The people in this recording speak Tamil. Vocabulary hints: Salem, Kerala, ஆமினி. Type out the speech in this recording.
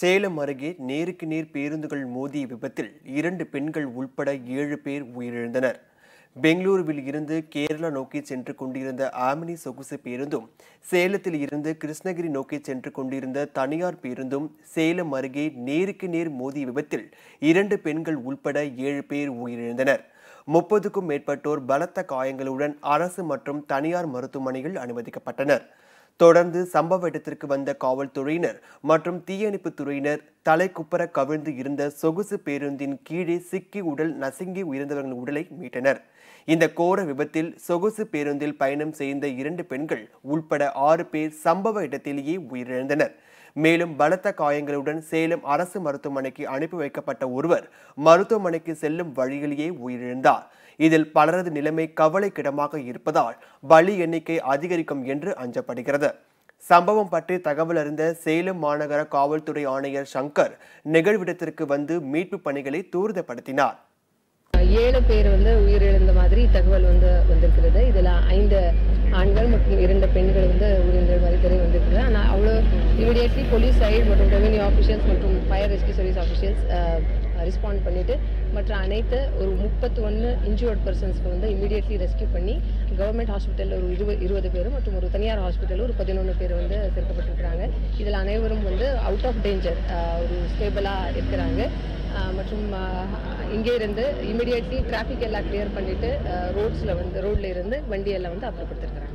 சேலம் அருகே நேருக்கு நேர் பேருந்துகள் மோதிய விபத்தில் 2 பெண்கள் உள்பட 7 பேர் உயிரிழந்தனர். பெங்களூருவில் இருந்து கேரளா நோக்கி சென்று கொண்டிருந்த ஆமினி சொகுசு பேருந்தும், சேலத்தில் இருந்து கிருஷ்ணகிரி நோக்கி சென்று கொண்டிருந்த தனியார் பேருந்தும் சேலம் அருகே நேருக்கு நேர் மோதிய விபத்தில் 2 பெண்கள் உள்பட 7 பேர் உயிரிழந்தனர். 30க்கும் மேற்பட்டோர் பலத்த காயங்களுடன் அரசு மற்றும் தனியார் மருத்துவமனையில் அனுமதிக்கப்பட்டனர். தொடர்ந்து சம்பவ இடத்திற்கு வந்த காவல்துறையினர் மற்றும் தீயணைப்புத் துறையினர் தலைக்குப்புற கவிழ்ந்து இருந்த சொகுசு பேருந்தின் கீழே சிக்கி உடல் நசுங்கி உயிர்ந்தவர்களின் உடலை மீட்டனர். இந்த கோர விபத்தில் சொகுசு பேருந்தில் பயணம் செய்த 2 பெண்கள் உள்பட 6 பேர் சம்பவ இடத்திலேயே உயிரிழந்தனர். மேலும் பலத்த காயங்களுடன் சேலம் அரசு மருத்துவமனைக்கு அனுப்பி வைக்கப்பட்ட ஒருவர் மருத்துவமனைக்கு செல்லும் வழியிலேயே உயிரிழந்தார். இதில் பலரது நிலைமை கவலைக்கிடமாக இருப்பதால் பலி எண்ணிக்கை அதிகரிக்கும் என்று அஞ்சப்படுகிறது. சம்பவம் பற்றி தகவல் அறிந்த சேலம் மாநகர காவல்துறை ஆணையர் சங்கர் நிகழ்விடத்திற்கு வந்து மீட்பு பணிகளை தூர்தப்படுத்தினார். 7 பேர் உயிரிழந்த மாதிரி தகவல் வந்திருக்கிறது. இதில் 5 ஆண்கள் மற்றும் 2 பெண்கள் உயிரிழந்த மாதிரி தெரிய வந்திருக்கிறது. ஆனால் அவ்வளோ இமீடியட்லி போலீஸ் சைடு மற்றும் ரெவென்யூ ஆஃபீஷியல்ஸ் மற்றும் fire rescue service officials respond பண்ணிட்டு மற்ற அனைத்து ஒரு 31 இன்ஜூர்ட் பர்சன்ஸ்க்கு இமீடியட்லி ரெஸ்கியூ பண்ணி கவர்மெண்ட் ஹாஸ்பிட்டலில் ஒரு 20 பேர் மற்றும் ஒரு தனியார் ஹாஸ்பிட்டலில் ஒரு 11 பேர் சேர்க்கப்பட்டிருக்கிறாங்க. இதில் அனைவரும் அவுட் ஆஃப் டேஞ்சர் ஒரு ஸ்டேபிளாக இருக்கிறாங்க. மற்றும் இங்கே இருந்து இமீடியட்லி டிராஃபிக் எல்லாம் கிளியர் பண்ணிட்டு ரோட்ஸில் ரோட்ல இருந்து வண்டியெல்லாம் அப்புறப்படுத்திருக்கிறாங்க.